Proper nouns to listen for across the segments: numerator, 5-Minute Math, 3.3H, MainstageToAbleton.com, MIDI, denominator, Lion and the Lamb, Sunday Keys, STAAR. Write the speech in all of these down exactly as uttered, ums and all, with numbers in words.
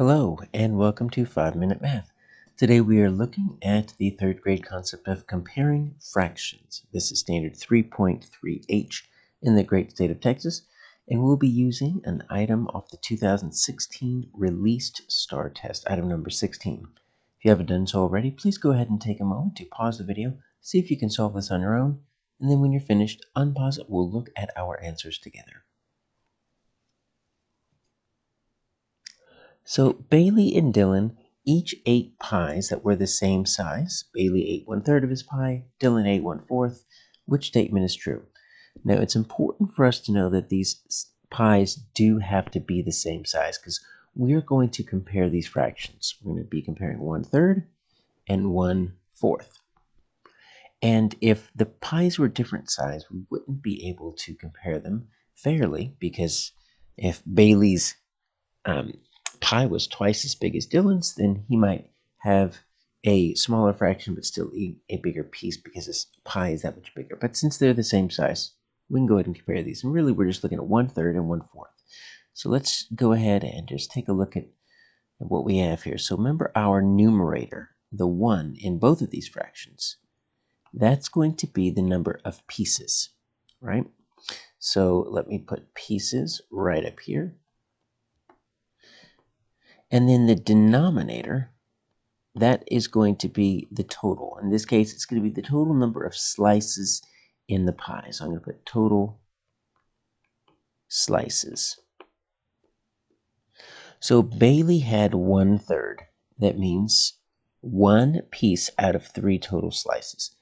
Hello and welcome to five minute Math. Today we are looking at the third grade concept of comparing fractions. This is standard three point three H in the great state of Texas, and we'll be using an item off the two thousand sixteen released STAAR test, item number sixteen. If you haven't done so already, please go ahead and take a moment to pause the video, see if you can solve this on your own, and then when you're finished, unpause it. We'll look at our answers together. So Bailey and Dylan each ate pies that were the same size. Bailey ate one third of his pie, Dylan ate one fourth. Which statement is true? Now it's important for us to know that these pies do have to be the same size because we're going to compare these fractions. We're going to be comparing one third and one fourth. And if the pies were different size, we wouldn't be able to compare them fairly because if Bailey's um, pie was twice as big as Dylan's, then he might have a smaller fraction but still eat a bigger piece because his pie is that much bigger. But since they're the same size, we can go ahead and compare these. And really, we're just looking at one third and one fourth. So let's go ahead and just take a look at what we have here. So remember our numerator, the one in both of these fractions, that's going to be the number of pieces, right? So let me put pieces right up here. And then the denominator, that is going to be the total. In this case, it's going to be the total number of slices in the pie. So I'm going to put total slices. So Bailey had one third. That means one piece out of three total slices.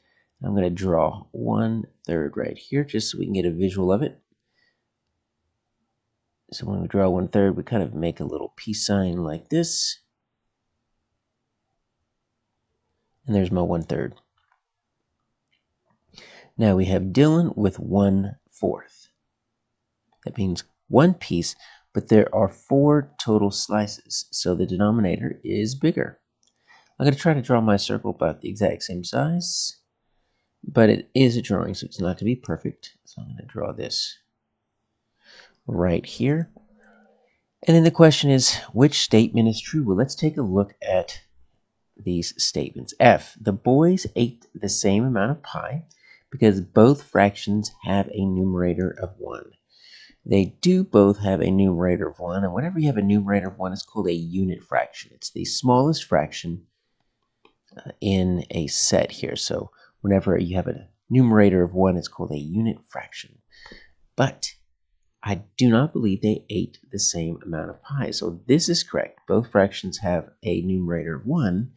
I'm going to draw one third right here just so we can get a visual of it. So when we draw one third, we kind of make a little peace sign like this. And there's my one third. Now we have Dylan with one fourth. That means one piece, but there are four total slices. So the denominator is bigger. I'm going to try to draw my circle about the exact same size, but it is a drawing, so it's not going to be perfect. So I'm going to draw this right here. And then the question is, which statement is true? Well, let's take a look at these statements. F, the boys ate the same amount of pie because both fractions have a numerator of one. They do both have a numerator of one, and whenever you have a numerator of one, it's called a unit fraction. It's the smallest fraction uh, in a set here. So whenever you have a numerator of one, it's called a unit fraction. But I do not believe they ate the same amount of pie. So this is correct. Both fractions have a numerator of one.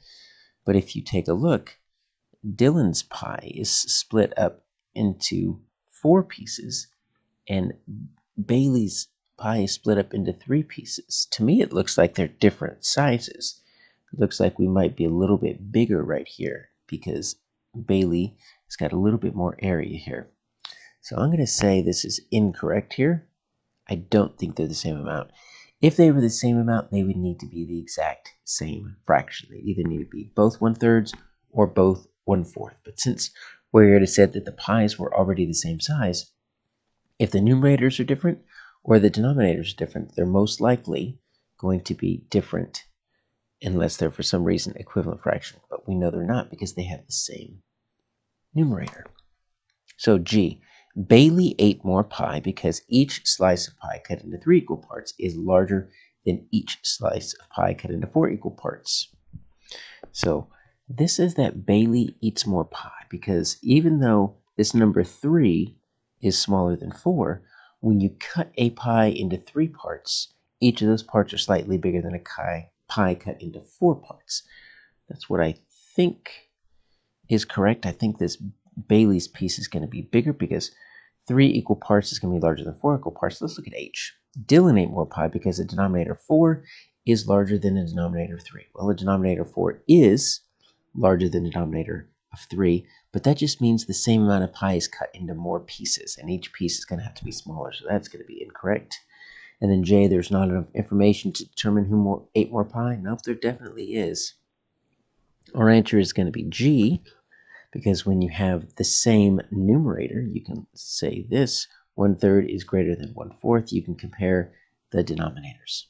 But if you take a look, Dylan's pie is split up into four pieces, and Bailey's pie is split up into three pieces. To me, it looks like they're different sizes. It looks like we might be a little bit bigger right here because Bailey has got a little bit more area here. So I'm going to say this is incorrect here. I don't think they're the same amount. If they were the same amount, they would need to be the exact same fraction. They either need to be both one-thirds or both one-fourth. But since we already said that the pies were already the same size, if the numerators are different or the denominators are different, they're most likely going to be different unless they're for some reason equivalent fraction. But we know they're not because they have the same numerator. So G. Bailey ate more pie because each slice of pie cut into three equal parts is larger than each slice of pie cut into four equal parts. So this is that Bailey eats more pie because even though this number three is smaller than four, when you cut a pie into three parts, each of those parts are slightly bigger than a pie cut into four parts. That's what I think is correct. I think this Bailey's piece is going to be bigger because three equal parts is going to be larger than four equal parts. Let's look at H. Dylan ate more pie because the denominator four is larger than the denominator three. Well, the denominator four is larger than the denominator of three, but that just means the same amount of pie is cut into more pieces, and each piece is going to have to be smaller, so that's going to be incorrect. And then J, there's not enough information to determine who more, ate more pie. Nope, there definitely is. Our answer is going to be G, because when you have the same numerator, you can say this, one third is greater than one fourth. You can compare the denominators.